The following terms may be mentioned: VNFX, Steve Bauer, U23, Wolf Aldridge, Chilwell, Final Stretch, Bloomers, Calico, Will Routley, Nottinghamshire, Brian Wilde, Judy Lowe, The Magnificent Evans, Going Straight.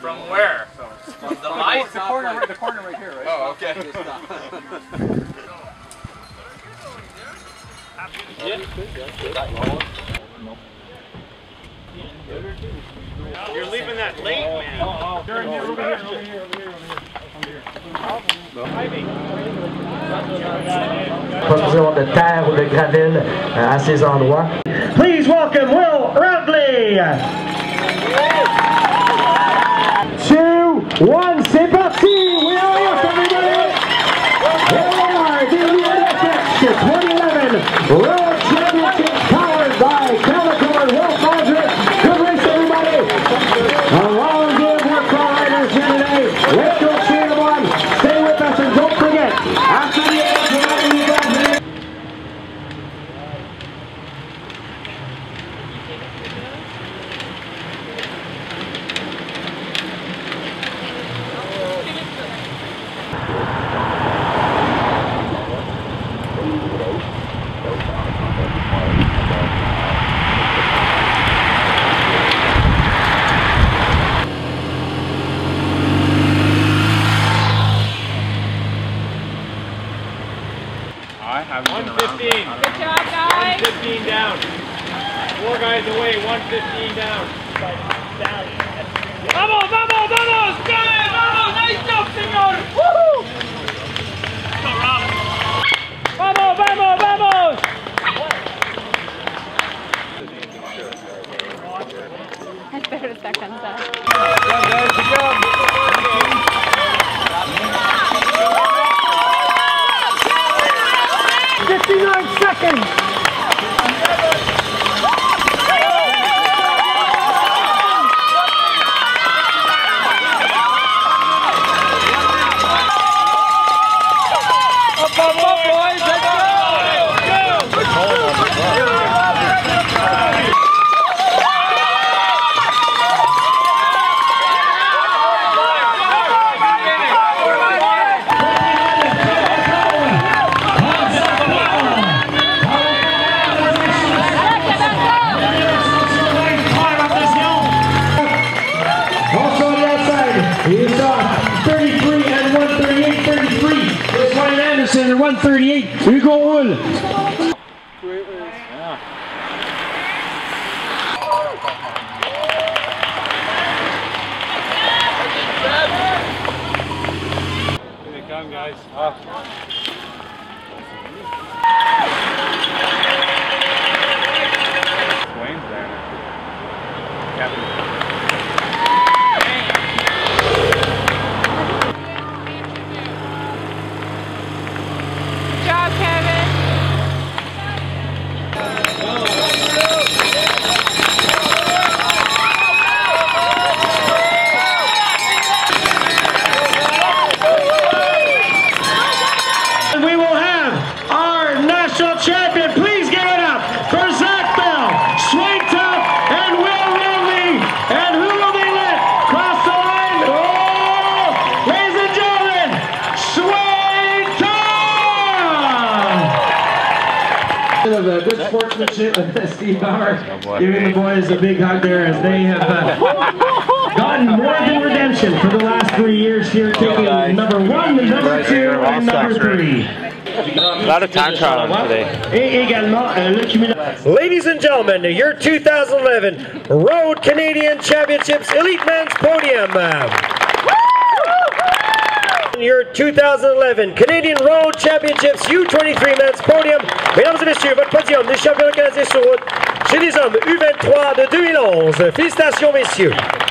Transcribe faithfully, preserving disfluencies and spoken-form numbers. From where? From the light? The corner, the corner right here, right? Oh, okay. You're leaving that late, man. Oh, oh, over here, over here, over here, over here, Professeur de terre ou de gravine à ces endroits. Please welcome Will Routley. two, one, c'est parti. Will everybody. Will the V N F X twenty eleven World Championship powered by Calico and Wolf Aldridge. Good race, everybody. A long day of work for our riders here today. Let's go. one fifteen. Good job, guys. one fifteen down. Four guys away. one fifteen down. Vamos, vamos, vamos, guys, vamos. Nice job, senor. Woohoo! Vamos, vamos, vamos. Espero estar cansado. Good job, guys. Good job. fifty-nine seconds. Up, up, up, boys. Let's go. one thirty-eight, here go Will. Yeah. Here they come, guys. Up. Of uh, good sportsmanship with Steve Bauer, oh, giving the boys a big hug there as they have uh, gotten more than redemption for the last three years here, taking number one, number two, and number three. A lot of time trial today. Ladies and gentlemen, your two thousand eleven Road Canadian Championships Elite Men's Podium. Your two thousand eleven Canadian Road Championships U twenty-three Men's Podium. Mesdames et messieurs, votre podium des champions canadiens sur route chez les hommes U vingt-trois de deux mille onze. Félicitations, messieurs.